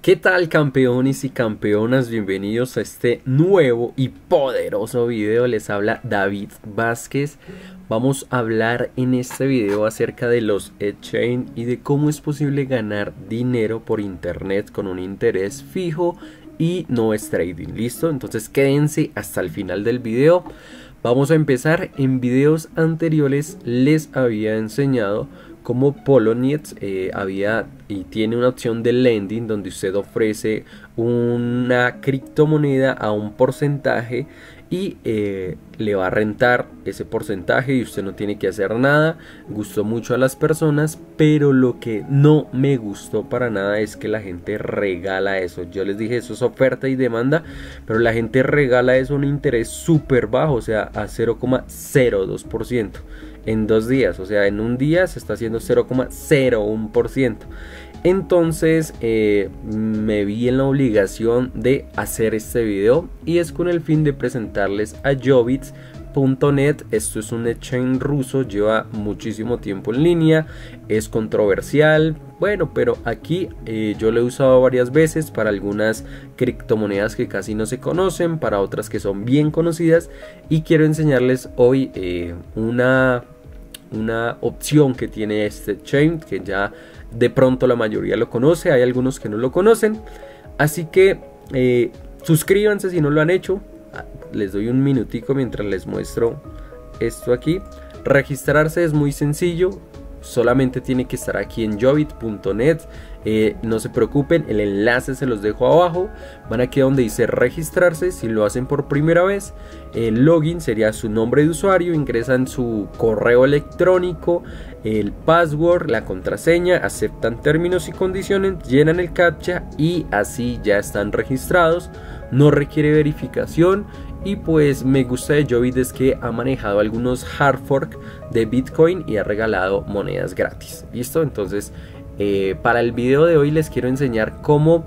¿Qué tal, campeones y campeonas? Bienvenidos a este nuevo y poderoso video. Les habla David Vázquez. Vamos a hablar en este video acerca de los exchange y de cómo es posible ganar dinero por internet con un interés fijo y no es trading. ¿Listo? Entonces quédense hasta el final del video. Vamos a empezar. En videos anteriores les había enseñado como Poloniex había y tiene una opción de lending donde usted ofrece una criptomoneda a un porcentaje y le va a rentar ese porcentaje y usted no tiene que hacer nada. Gustó mucho a las personas, pero lo que no me gustó para nada es que la gente regala eso. Yo les dije, eso es oferta y demanda, pero la gente regala eso a un interés súper bajo, o sea, a 0,02%. En 2 días, o sea, en un día se está haciendo 0,01%. Entonces me vi en la obligación de hacer este video y es con el fin de presentarles a Yobit.net. Esto es un exchange ruso, lleva muchísimo tiempo en línea, es controversial. Bueno, pero aquí yo lo he usado varias veces para algunas criptomonedas que casi no se conocen, para otras que son bien conocidas, y quiero enseñarles hoy una opción que tiene este exchange que ya de pronto la mayoría lo conoce, hay algunos que no lo conocen, así que suscríbanse si no lo han hecho. Les doy un minutico mientras les muestro esto aquí. Registrarse es muy sencillo, solamente tiene que estar aquí en Yobit.net. No se preocupen, el enlace se los dejo abajo. Van aquí donde dice registrarse. Si lo hacen por primera vez, el login sería su nombre de usuario, ingresan su correo electrónico, el password, la contraseña, aceptan términos y condiciones, llenan el captcha y así ya están registrados. No requiere verificación. Y pues me gusta de Yobit es que ha manejado algunos hard fork de Bitcoin y ha regalado monedas gratis. ¿Listo? Entonces para el video de hoy les quiero enseñar cómo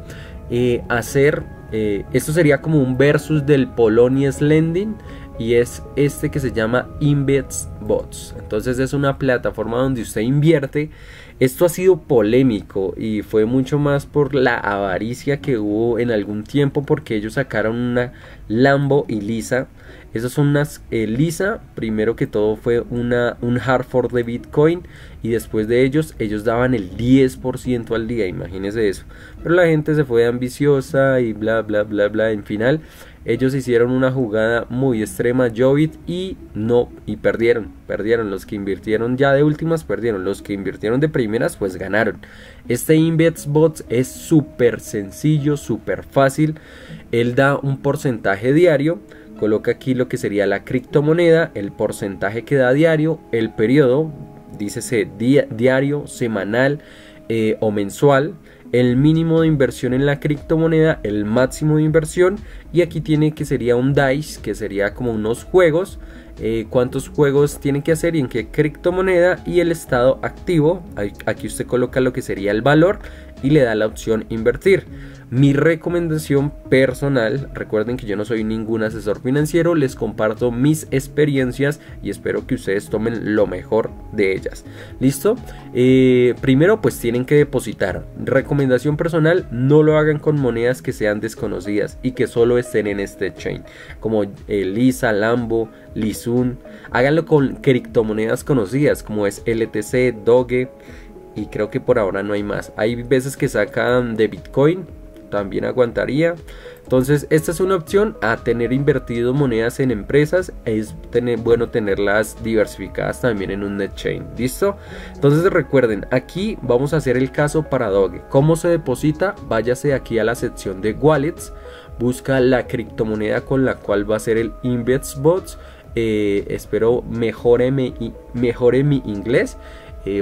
hacer, esto sería como un versus del Poloniex Lending, y es este que se llama InvestBots. Entonces es una plataforma donde usted invierte. Esto ha sido polémico y fue mucho más por la avaricia que hubo en algún tiempo, porque ellos sacaron una Lambo y Liza. Esas son unas Liza, primero que todo fue un hard fork de Bitcoin, y después de ellos daban el 10% al día, imagínense eso. Pero la gente se fue ambiciosa y bla bla bla bla. En final ellos hicieron una jugada muy extrema, Yobit, y perdieron. Los que invirtieron ya de últimas perdieron, los que invirtieron de primeras pues ganaron. Este InvestBots es súper sencillo, súper fácil. Él da un porcentaje diario, coloca aquí lo que sería la criptomoneda, el porcentaje que da diario, el periodo, dícese diario, semanal o mensual, el mínimo de inversión en la criptomoneda, el máximo de inversión, y aquí tiene que sería un DICE, que sería como unos juegos, cuántos juegos tienen que hacer y en qué criptomoneda, y el estado activo. Aquí usted coloca lo que sería el valor y le da la opción invertir. Mi recomendación personal, recuerden que yo no soy ningún asesor financiero, les comparto mis experiencias y espero que ustedes tomen lo mejor de ellas. ¿Listo? Primero pues tienen que depositar. Recomendación personal, no lo hagan con monedas que sean desconocidas y que solo estén en este exchange, como Liza, Lambo, Lizun. Háganlo con criptomonedas conocidas como es LTC, Doge, y creo que por ahora no hay más. Hay veces que sacan de Bitcoin, también aguantaría. Entonces esta es una opción a tener. Invertido monedas en empresas, es bueno tenerlas diversificadas también en un exchange. ¿Listo? Entonces recuerden, aquí vamos a hacer el caso para Doge. ¿Cómo se deposita? Váyase aquí a la sección de wallets, busca la criptomoneda con la cual va a ser el InvestBots. Espero mejore mi inglés.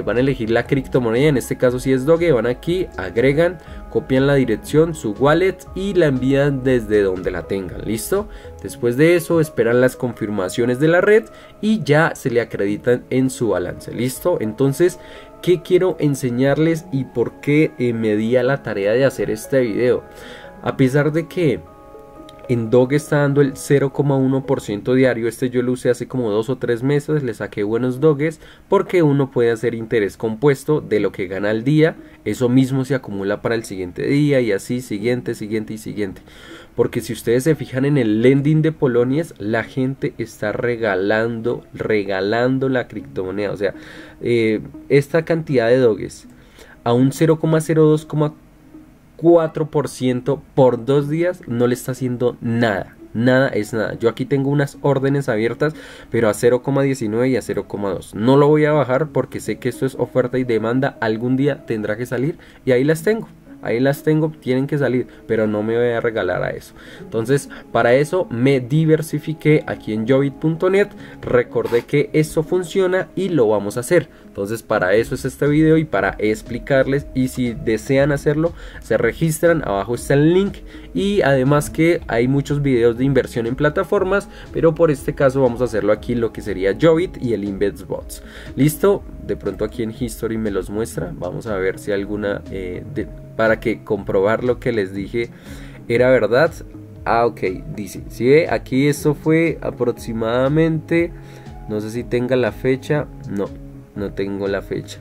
Van a elegir la criptomoneda, en este caso si es Doge, van aquí, agregan, copian la dirección, su wallet, y la envían desde donde la tengan. ¿Listo? Después de eso esperan las confirmaciones de la red y ya se le acreditan en su balance. ¿Listo? Entonces, ¿qué quiero enseñarles y por qué me di a la tarea de hacer este video? A pesar de que En Doge está dando el 0,1% diario. Este yo lo usé hace como 2 o 3 meses, le saqué buenos doges porque uno puede hacer interés compuesto de lo que gana al día. Eso mismo se acumula para el siguiente día y así siguiente y siguiente. Porque si ustedes se fijan en el lending de Poloniex, la gente está regalando la criptomoneda. O sea, esta cantidad de doges a un 0,02,4% por 2 días no le está haciendo nada. Nada es nada. Yo aquí tengo unas órdenes abiertas, pero a 0,19 y a 0,2. No lo voy a bajar porque sé que esto es oferta y demanda. Algún día tendrá que salir y ahí las tengo. Tienen que salir, pero no me voy a regalar a eso. Entonces, para eso me diversifiqué aquí en Yobit.net. Recordé que eso funciona y lo vamos a hacer. Entonces, para eso es este video y para explicarles. Y si desean hacerlo, se registran. Abajo está el link. Y además que hay muchos videos de inversión en plataformas, pero por este caso vamos a hacerlo aquí, lo que sería Yobit y el InvestBots. ¿Listo? De pronto aquí en History me los muestra. Vamos a ver si alguna... para que comprobar lo que les dije era verdad. Ah, ok, dice, si ve, aquí esto fue aproximadamente, no sé si tenga la fecha, no tengo la fecha,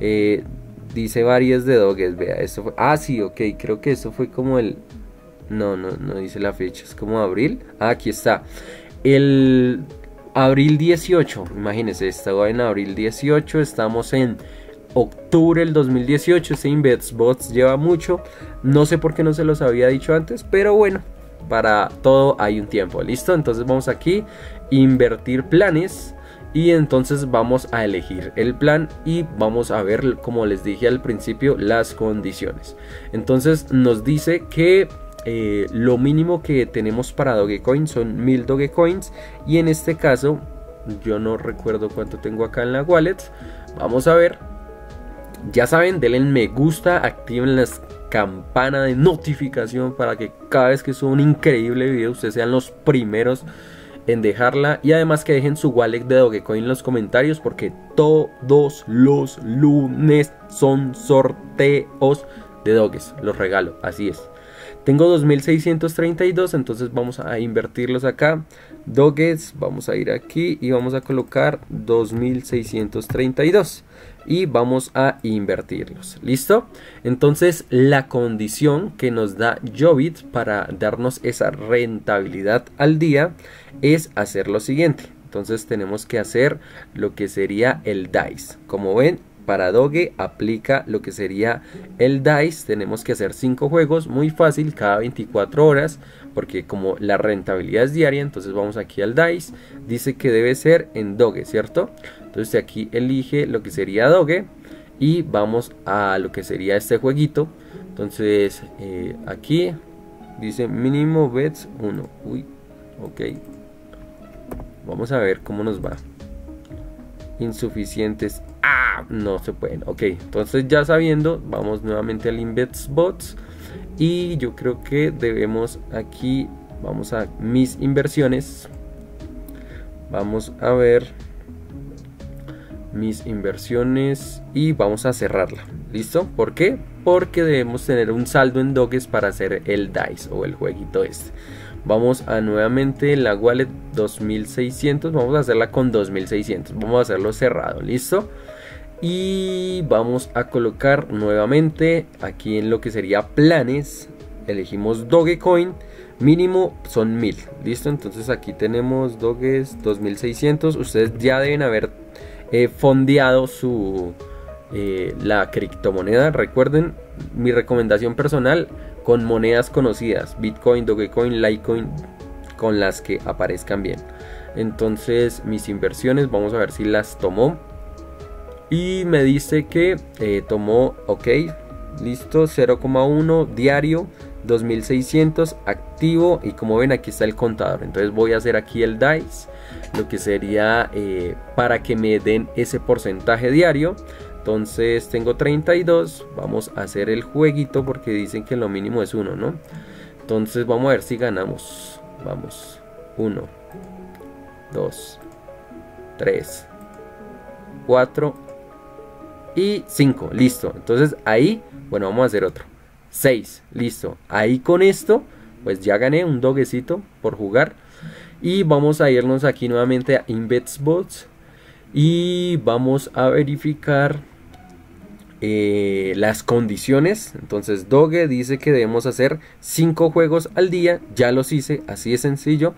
dice varias de doges, vea, esto fue, ah, sí, ok, creo que esto fue como el, no dice la fecha, es como abril, ah, aquí está, el abril 18, imagínense, estaba en abril 18, estamos en octubre del 2018, este InvestBots lleva mucho, no sé por qué no se los había dicho antes, pero bueno, para todo hay un tiempo, listo, entonces vamos aquí, invertir planes, y entonces vamos a elegir el plan y vamos a ver, como les dije al principio, las condiciones. Entonces nos dice que lo mínimo que tenemos para Dogecoin son 1000 Dogecoins, y en este caso, yo no recuerdo cuánto tengo acá en la wallet, vamos a ver. Ya saben, denle me gusta, activen las campanas de notificación para que cada vez que suba un increíble video ustedes sean los primeros en dejarla. Y además que dejen su wallet de Dogecoin en los comentarios porque todos los lunes son sorteos de doges. Los regalo, así es. Tengo 2632, entonces vamos a invertirlos acá. Doges, vamos a ir aquí y vamos a colocar 2632. Y vamos a invertirlos, ¿listo? Entonces la condición que nos da Yobit para darnos esa rentabilidad al día es hacer lo siguiente. Entonces tenemos que hacer lo que sería el DICE. Como ven, para Doge aplica lo que sería el DICE. Tenemos que hacer 5 juegos, muy fácil, cada 24 horas. Porque como la rentabilidad es diaria, entonces vamos aquí al DICE. Dice que debe ser en Doge, ¿cierto? Entonces aquí elige lo que sería Doge. Y vamos a lo que sería este jueguito. Entonces aquí dice mínimo bets 1. Uy, ok. Vamos a ver cómo nos va. Insuficientes. Ah, no se pueden. Ok, entonces ya sabiendo, vamos nuevamente al InvestBots. Y yo creo que debemos aquí, vamos a mis inversiones. Vamos a ver mis inversiones y vamos a cerrarla. ¿Listo? ¿Por qué? Porque debemos tener un saldo en doges para hacer el DICE o el jueguito este. Vamos a nuevamente la wallet 2600, vamos a hacerla con 2600, vamos a hacerlo cerrado, ¿listo? Y vamos a colocar nuevamente aquí en lo que sería planes, elegimos Dogecoin, mínimo son 1000, ¿listo? Entonces aquí tenemos doges 2600, ustedes ya deben haber fondeado su... la criptomoneda. Recuerden mi recomendación personal con monedas conocidas, Bitcoin, Dogecoin, Litecoin, con las que aparezcan bien. Entonces mis inversiones, vamos a ver si las tomó y me dice que tomó, ok, listo, 0,1 diario, 2600 activo y como ven aquí está el contador. Entonces voy a hacer aquí el DICE, lo que sería para que me den ese porcentaje diario. Entonces tengo 32, vamos a hacer el jueguito porque dicen que lo mínimo es 1, ¿no? Entonces vamos a ver si ganamos, vamos, 1, 2, 3, 4 y 5, listo. Entonces ahí, bueno, vamos a hacer otro, 6, listo. Ahí con esto pues ya gané un doguecito por jugar. Y vamos a irnos aquí nuevamente a InvestBots y vamos a verificar las condiciones. Entonces Doge dice que debemos hacer 5 juegos al día. Ya los hice, así de sencillo.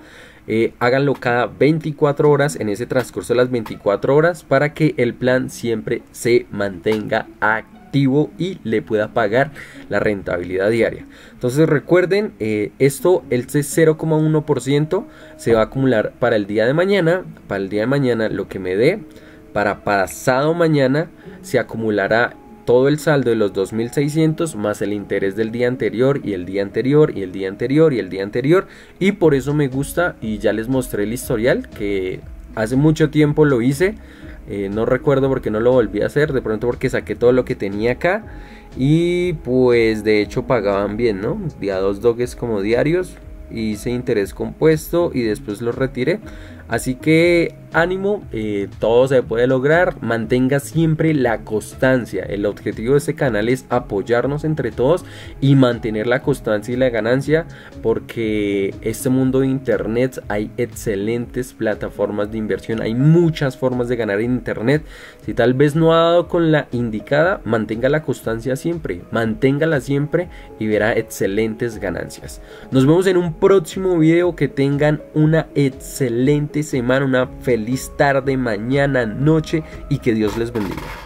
Háganlo cada 24 horas, en ese transcurso de las 24 horas, para que el plan siempre se mantenga activo y le pueda pagar la rentabilidad diaria. Entonces recuerden, esto, el 0,1% se va a acumular para el día de mañana. Para el día de mañana lo que me dé, para pasado mañana se acumulará todo el saldo de los 2.600 más el interés del día anterior y el día anterior y el día anterior y el día anterior. Y por eso me gusta, y ya les mostré el historial, que hace mucho tiempo lo hice, no recuerdo porque no lo volví a hacer, de pronto porque saqué todo lo que tenía acá y pues de hecho pagaban bien, ¿no? Día 2 doges como diarios, hice interés compuesto y después los retiré. Así que ánimo, todo se puede lograr, mantenga siempre la constancia. El objetivo de este canal es apoyarnos entre todos y mantener la constancia y la ganancia, porque este mundo de internet hay excelentes plataformas de inversión, hay muchas formas de ganar en internet. Si tal vez no ha dado con la indicada, mantenga la constancia siempre, manténgala siempre y verá excelentes ganancias. Nos vemos en un próximo video, que tengan una excelente semana, una feliz tarde, mañana, noche, y que Dios les bendiga.